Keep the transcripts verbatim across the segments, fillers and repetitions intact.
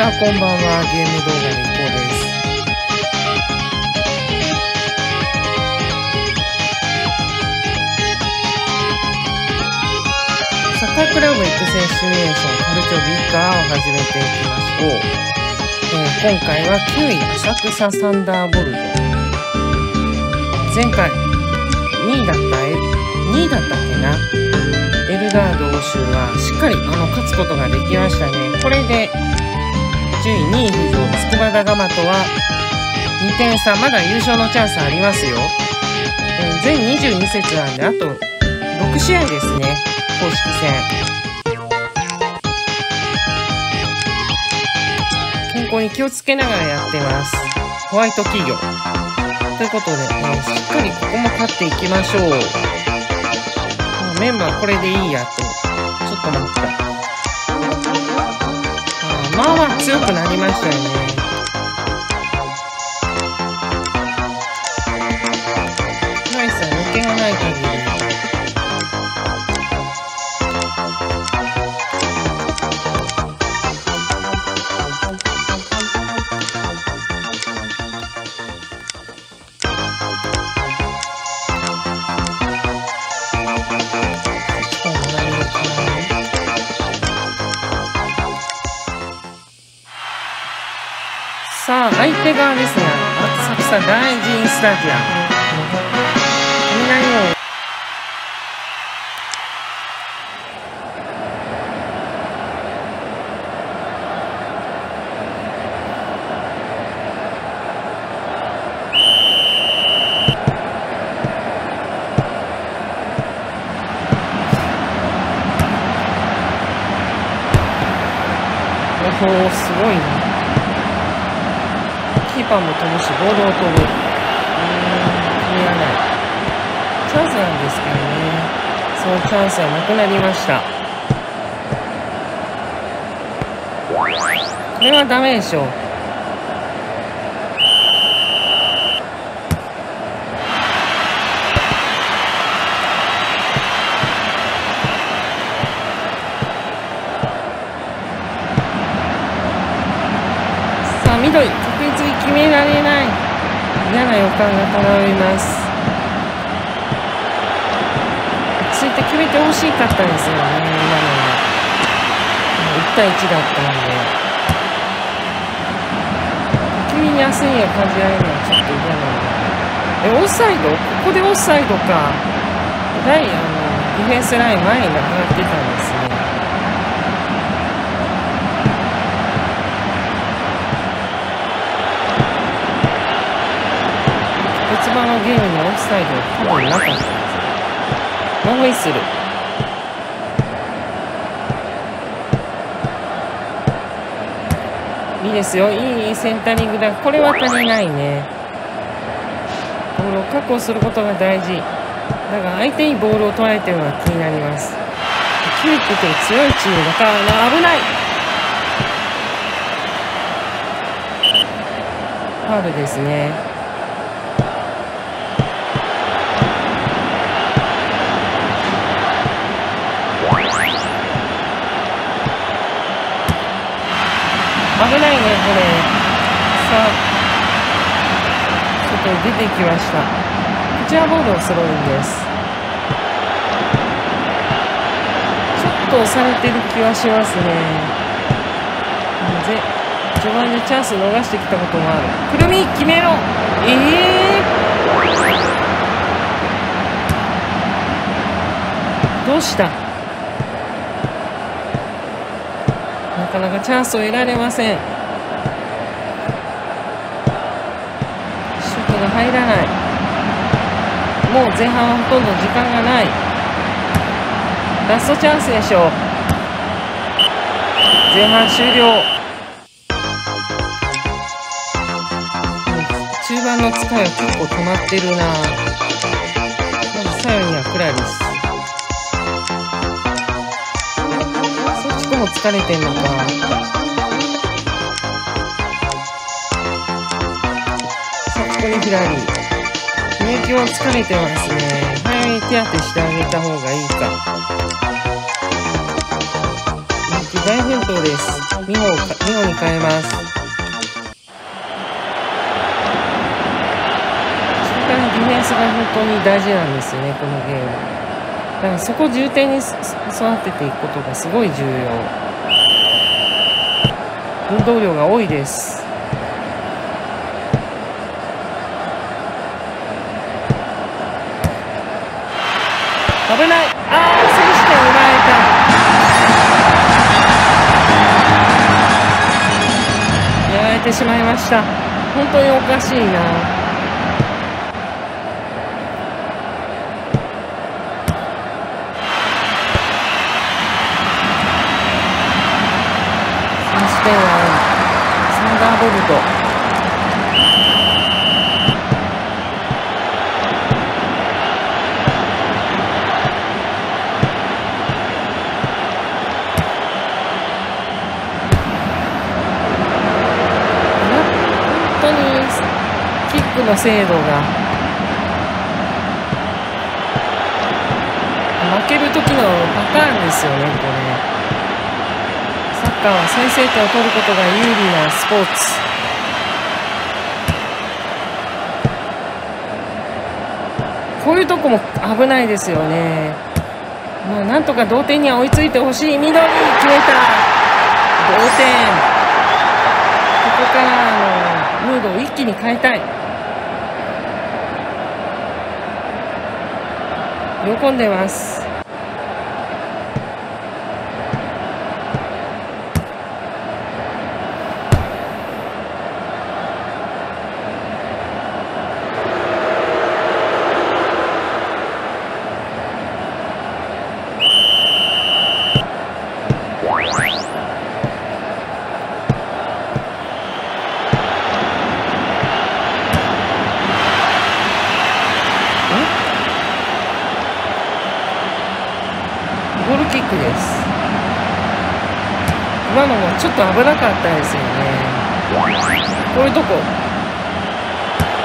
ちは、こんばんは。ゲーム動画の一方です。サッカークラブ育成シミュレーションカルチョビーカーを始めていきましょう。えー、今回はきゅうい浅草サンダーボルト。前回にいだったエルにいだったっけなエルダード欧州はしっかりあの勝つことができましたね。これでじゅういにい浮上筑波田蒲とはにてんさ、まだ優勝のチャンスありますよ。えー、全にじゅうに節なんであとろく試合ですね、公式戦。健康に気をつけながらやってます。ホワイト企業ということで、ね、しっかりここも勝っていきましょう。メンバーこれでいいやと。ちょっと待った。あ、まあまあ強くなりましたよね。ナイスは抜けがない限り。さあ、相手側ですが、浅草大神スタジアム。みんなよ。おお、すごいな。キーパーも飛ぶし、ボールを飛ぶ。うーん、気にならない。チャンスなんですけどね。そのチャンスはなくなりました。これはダメでしょう。さあ、緑。決められない。嫌な予感が漂います。ついて決めてほしかったですよね。今のは一対一だったので、君に焦りを感じられるのはちょっと嫌なので。え、オフサイド、ここでオフサイドか。ライン、あのディフェンスライン前になくなってたんですね。一番のゲームにオフサイドは多分なかったんですよ。ノーウェイする。いいですよ、いいセンタリングだ。これは足りないね。ボールを確保することが大事だが、相手にボールを取られてるのが気になります。キュープという強いチームだからな。危ない。ファウルですね。危ないね、これ。さあ、ちょっと出てきました。こちらボールを揃うんです。ちょっと押されてる気はしますね。序盤でチャンス逃してきたこともある。くるみ、決めろ。えー、どうした。なかなかチャンスを得られません。シュートが入らない。もう前半はほとんど時間がない。ラストチャンスでしょう。前半終了。中盤の使いは結構止まってるな。まず左右にはクラリス。もう疲れてんのか。さあ、ここに左免疫は疲れてますね。早めに手当てしてあげた方がいいか。大奮闘です。ミホをミホに変えます。ディフェンスが本当に大事なんですよね、このゲーム。だからそこを重点に育てていくことがすごい重要。運動量が多いです。危ない。あー、先取点奪われた。やられてしまいました。本当におかしいな。先取点はサンダーボルト。の精度が負ける時のパターンですよね、これ。サッカーは先制点を取ることが有利なスポーツ。こういうとこも危ないですよね。まあなんとか同点には追いついてほしい。緑、決めた。同点。ここからのムードを一気に変えたい。喜んでます。今のもちょっと危なかったですよね。こういうとこ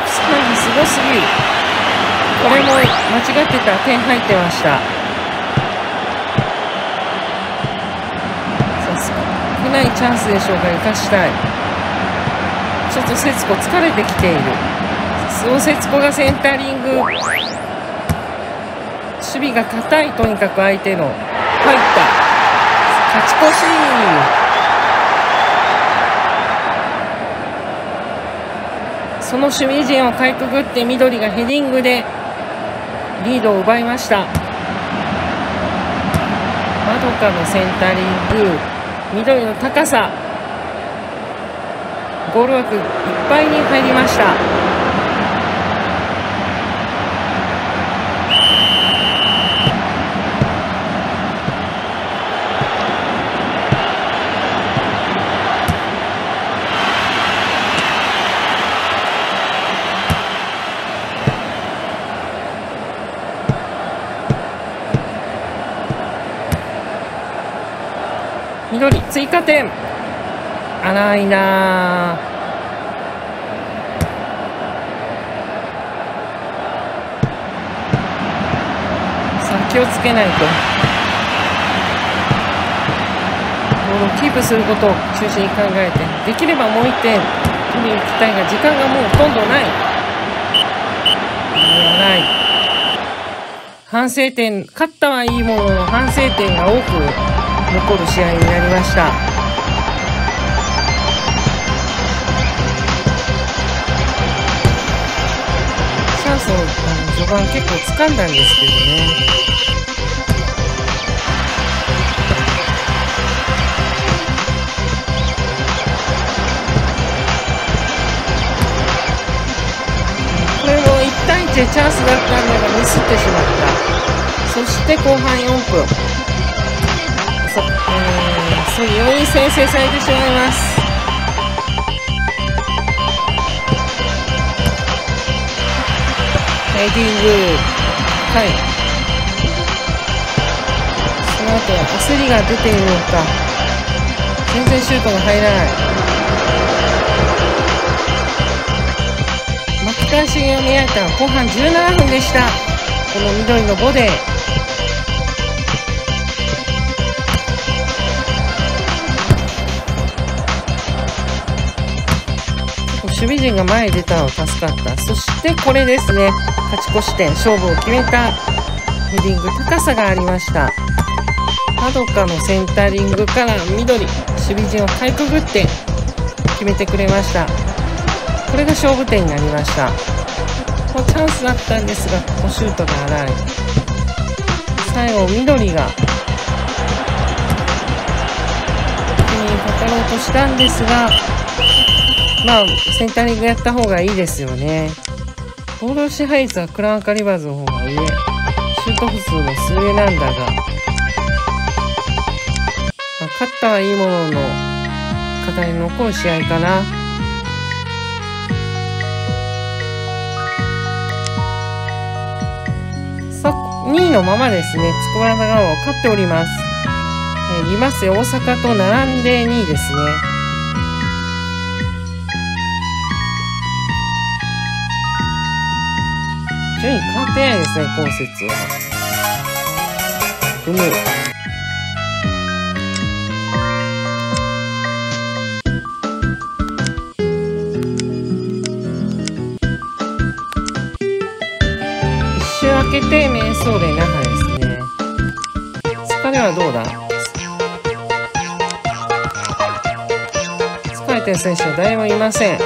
スパイすごすぎる。これも間違ってたら点入ってました。少ないチャンスでしょうが生かしたい。ちょっと節子疲れてきている。その節子がセンタリング、守備が硬い。とにかく相手の入った勝ち越し。その守備陣をかいくぐって緑がヘディングでリードを奪いました。まどかのセンタリング、緑の高さ、ゴール枠いっぱいに入りました。緑、追加点。荒いな。先をつけないと。ボールをキープすることを中心に考えて、できればもういってん取りに行きたいが時間がもうほとんどない。ない。反省点、勝ったはいいものの反省点が多く残る試合になりました。チャンスを序盤結構掴んだんですけどね。これもいち対いちでチャンスだったんだがミスってしまった。そして後半よんぷん。えー、そうより先制されてしまいます。ヘディング、はい、その後焦りが出ているのか全然シュートが入らない。巻き返しが見られた。後半じゅうななふんでした。この緑のボディ、美人が前に出たの助かった。そしてこれですね、勝ち越し点、勝負を決めたヘディング、高さがありました。マドカのセンタリングから緑、守備陣をかいくぐって決めてくれました。これが勝負点になりました。こうチャンスだったんですが、ここシュートが荒い。最後緑がかかろうとしたんですが、まあセンタリングやった方がいいですよね。ボール支配率はクランカリバーズの方が上、シュート数も数円なんだが、まあ、勝ったはいいものの課題に残る試合かな。さにいのままですね、筑波長野を勝っております。えー、リマス大阪と並んでにいですね。順位変わってないですね、今節は。うむ。一周明けて、瞑想で那覇ですね。疲れはどうだ？疲れてる選手は誰もいません。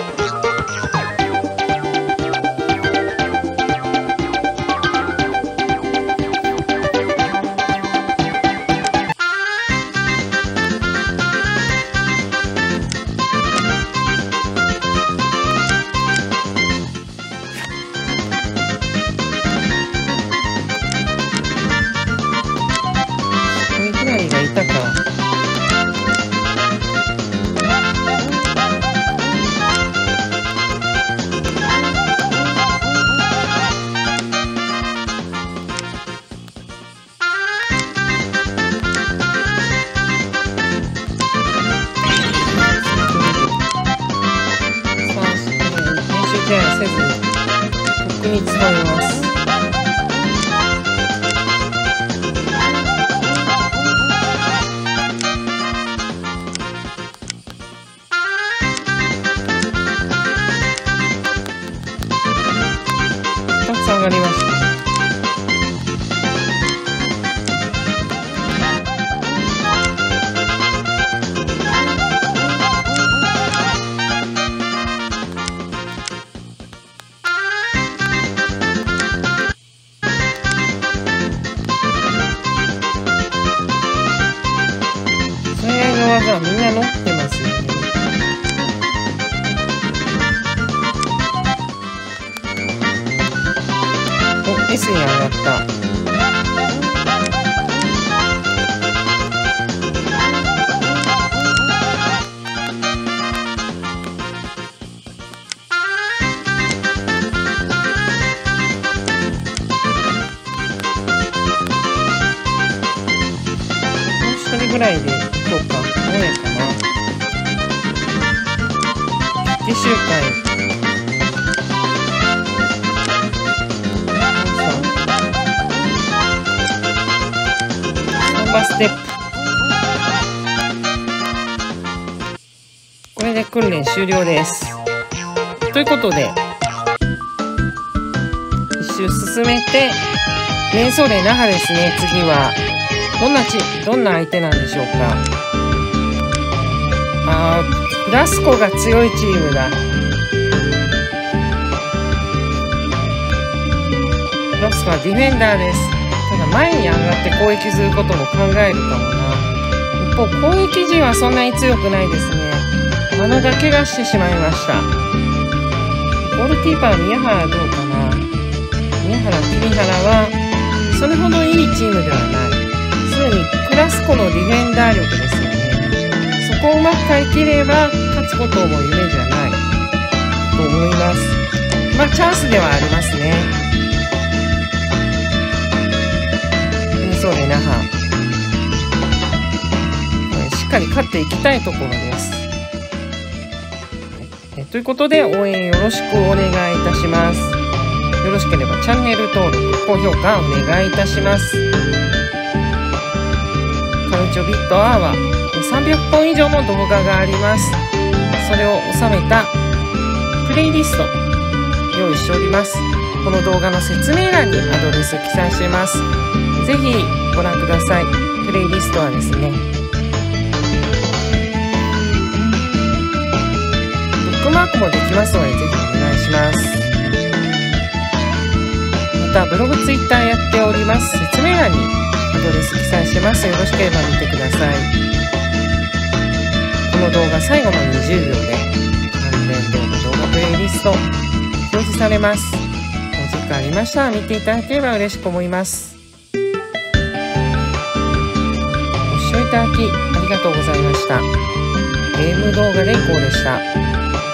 ぐらいで行こうか、どうやかな。決起集会。サンバステップ。これで訓練終了です。ということで、一周進めて、連想連那覇ですね、次は。どんなチどんな相手なんでしょうか。あー、フラスコが強いチームだ。フラスコはディフェンダーです。ただ前に上がって攻撃することも考えるかもな。一方攻撃陣はそんなに強くないですね。真野が怪我してしまいました。ゴールキーパー宮原どうかな。宮原桐原はそれほどいいチームではない。クラスコのディフェンダー力ですよね。そこをうまく使い切れば勝つことも夢じゃないと思います。まあチャンスではありますね。えー、そうね、那覇しっかり勝っていきたいところです。えー、ということで応援よろしくお願いいたします。よろしければチャンネル登録、高評価お願いいたします。カルチョビットアワーさんびゃく本以上の動画があります。それを収めたプレイリスト用意しております。この動画の説明欄にアドレスを記載しています。ぜひご覧ください。プレイリストはですね、ブックマークもできますので、ぜひお願いします。またブログ、ツイッターやっております。説明欄にアドレス記載してます。よろしければ見てください。この動画最後のにじゅうびょうで関連動画動画プレイリスト表示されます。お時間ありましたら見ていただければ嬉しく思います。ご視聴いただきありがとうございました。ゲーム動画連行でした。